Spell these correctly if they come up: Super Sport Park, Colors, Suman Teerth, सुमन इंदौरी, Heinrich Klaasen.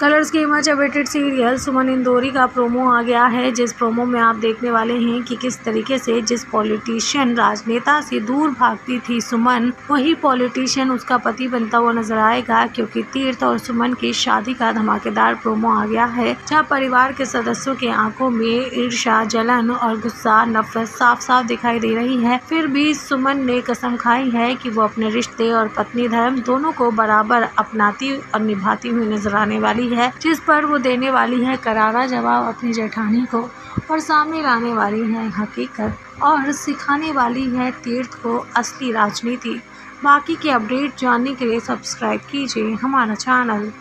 Colours की much awaited serial सुमन इंदौरी का promo आ गया है, जिस प्रोमो में आप देखने वाले हैं कि किस तरीके से जिस पॉलिटिशियन राजनेता से दूर भागती थी सुमन, वही पॉलिटिशियन उसका पति बनता हुआ नजर आएगा, क्योंकि तीर्थ और सुमन की शादी का धमाकेदार प्रोमो आ गया है, जहां परिवार के सदस्यों की आंखों में ईर्ष्या, जलन और गुस्सा, नफरत साफ साफ दिखाई दे रही है। फिर भी सुमन ने कसम खाई है कि वो अपने रिश्ते और पत्नी धर्म दोनों को बराबर अपनाती और निभाती हुई नजर आने वाली है, जिस पर वो देने वाली है करारा जवाब अपनी जेठानी को और सामने लाने वाली है हकीकत और सिखाने वाली है तीर्थ को असली राजनीति। बाकी के अपडेट जानने के लिए सब्सक्राइब कीजिए हमारा चैनल।